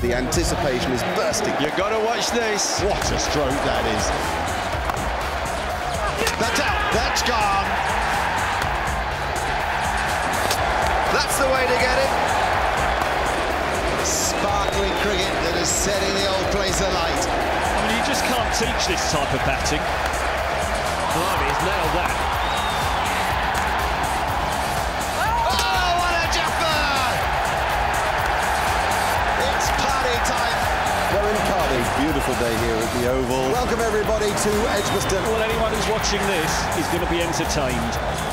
The anticipation is bursting. You've got to watch this. What a stroke that is. That's out. That's gone. That's the way to get it. Sparkling cricket that is setting the old place alight. I mean, you just can't teach this type of batting. Blimey, he's nailed that. Beautiful day here at the Oval. Welcome everybody to Edgbaston. Well, anyone who's watching this is going to be entertained.